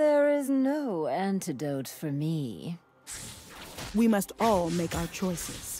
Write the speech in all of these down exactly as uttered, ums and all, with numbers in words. There is no antidote for me. We must all make our choices.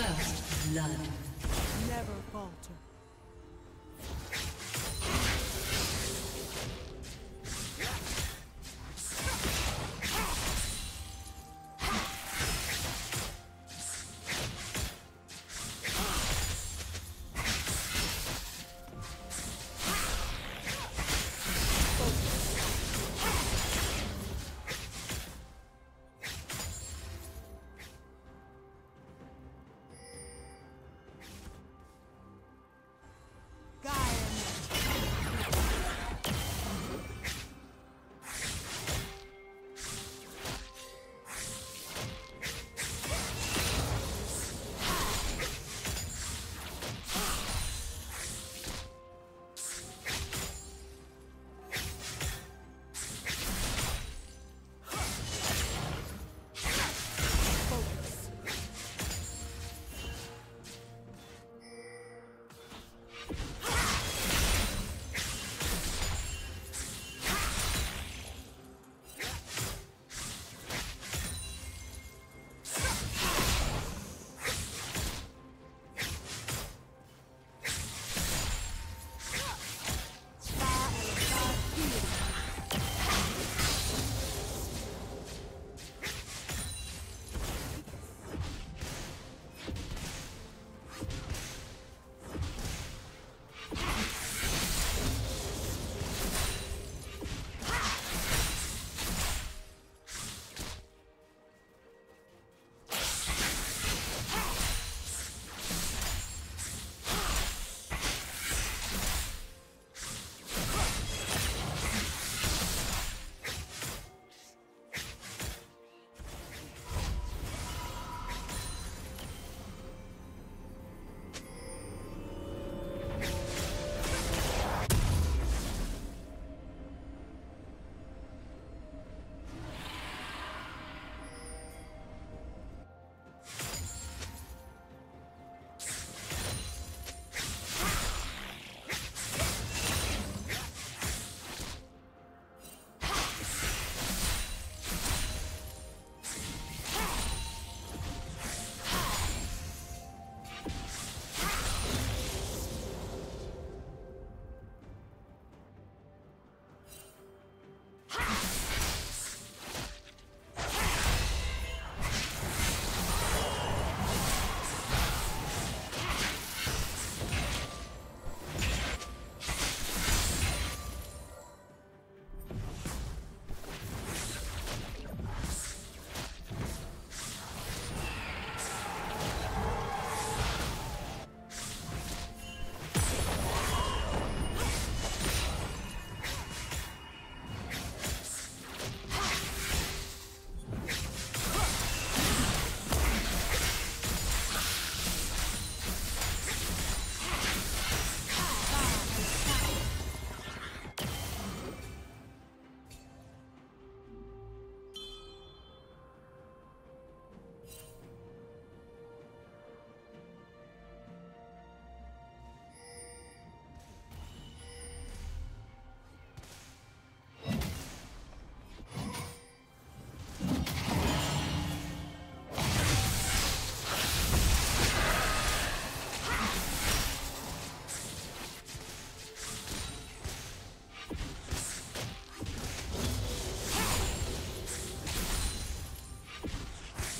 First blood. Never falter.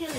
Killing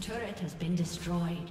team's turret has been destroyed.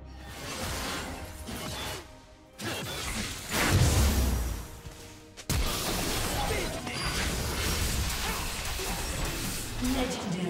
Red team's turret has been destroyed.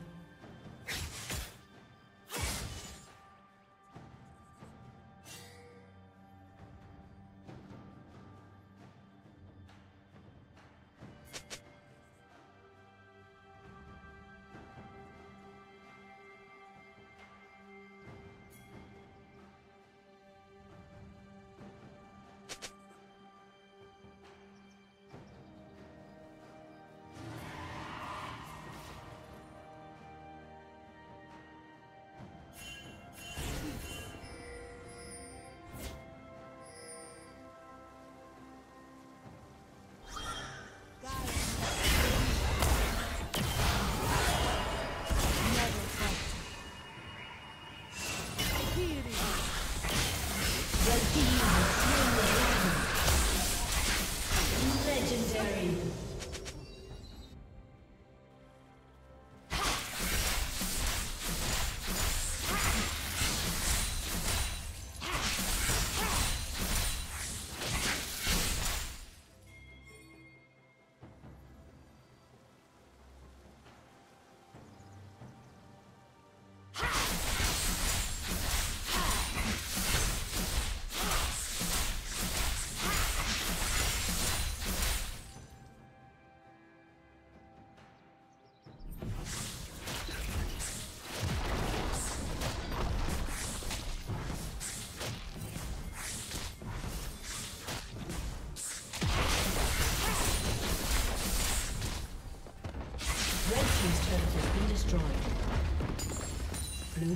Blue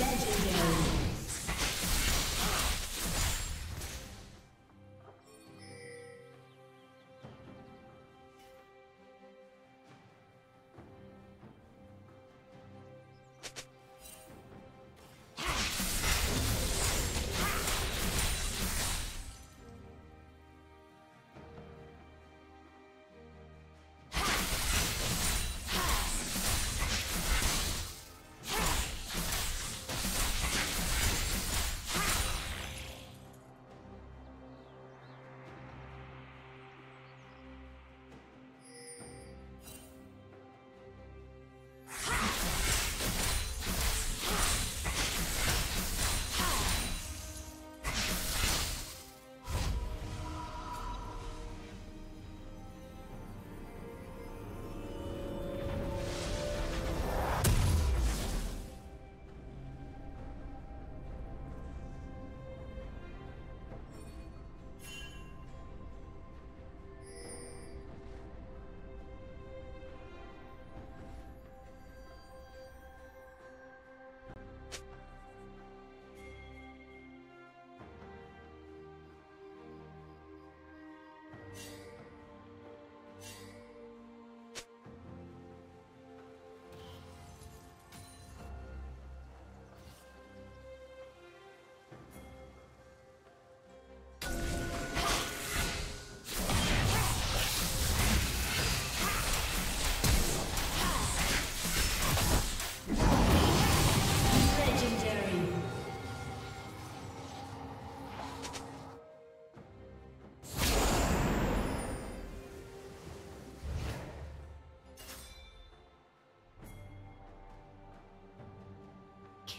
Legendary.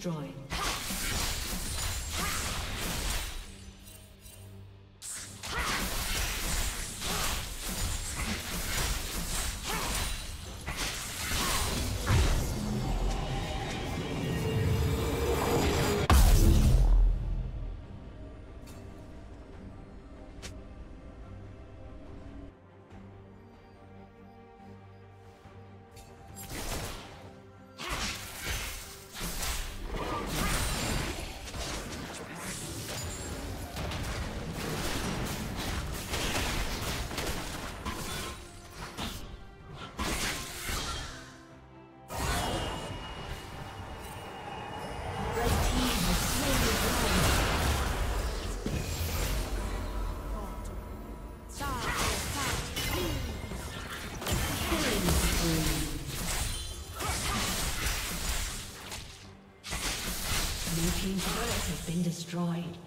destroyed. Destroyed.